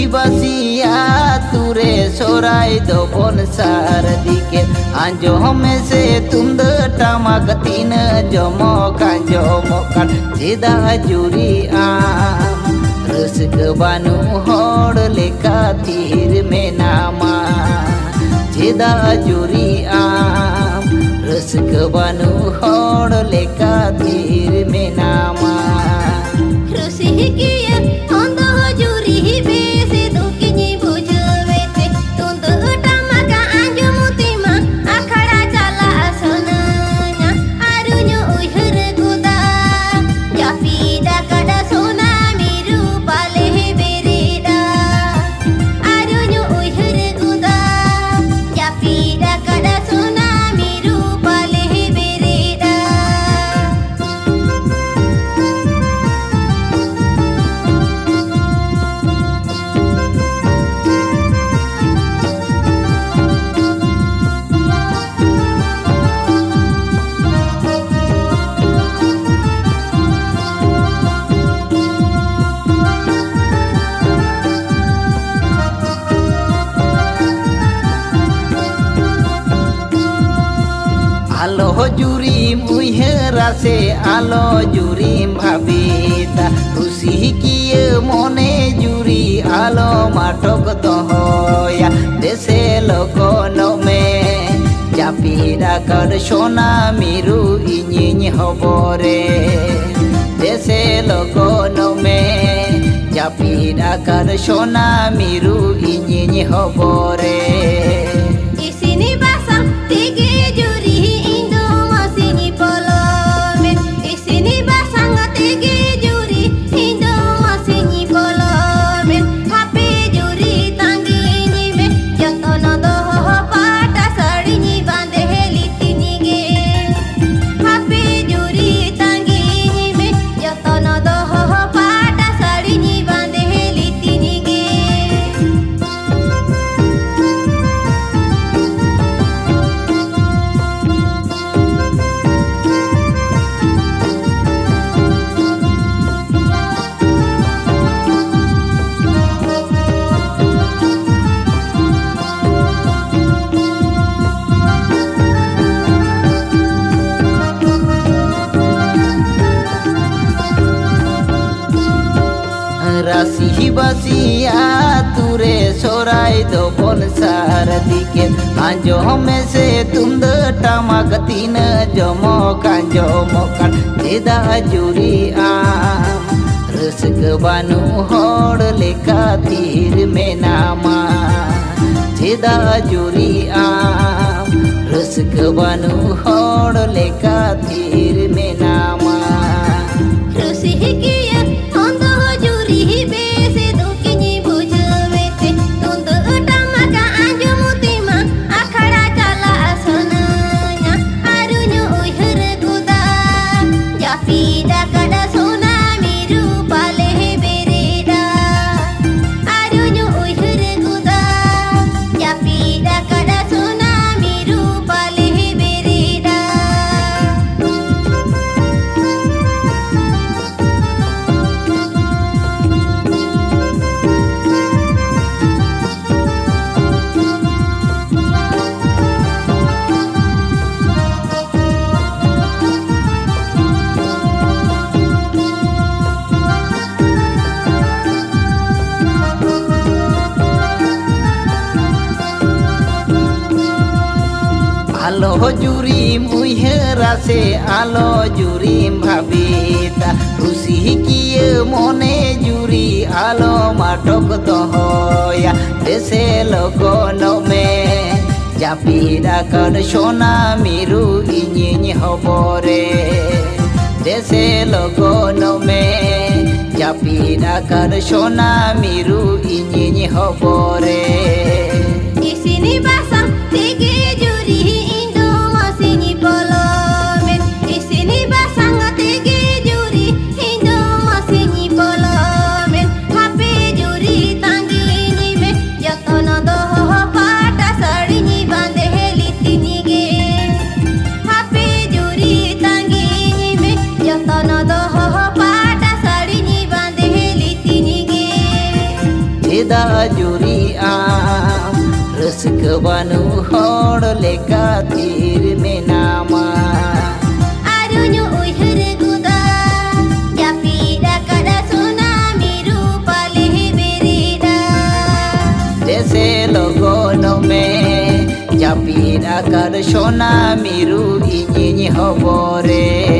की बसिया तुरे सोराई दो बोन सार दिके आंजो हमें से तुम द टमाक तीन जमो कांजो मोकान सीधा जुरी आम रसक बानु होड़ लेका तीर में नामा सीधा जुरी आम रसक बानु होड़ लेका तीर में नामा आलो जुरीम उहरा से आलो जुरीम भाविता खुशी किए मोने जुरी आलो माटक तो होया देशे लोको नमे जापीरा कर सोना मिरू इनिन हबरे देशे लोको नमे जापीरा कर सोना मिरू इनिन हबरे इसनी बासा तेगे रासी बसिया तुरे सोराई दो बोन सार दिके आंजो हमें से तुम द टमाक तीन जमो कांजो मोकान सीधा जुरी आम रसक बानु होड़ लेका तीर में नामा सीधा जुरी आम रसक बानु होड़ लेका तीर में नामा आलो जुरीम उहरा से आलो जुरीम भाविता खुशी किए मोने जुरी आलो माटक तो होया देशे लोको नमे जापीरा कर सोना मिरू इनिन हबरे देशे लोको नमे जापीरा कर सोना मिरू इनिन हबरे इसनी बासा तेगे जुरी दा जुरिया रस्क बानू होड़ लेका तीर में नामा जैसे लोगों में जापीरा कर सोना मिरू इन्हीं हबोरे।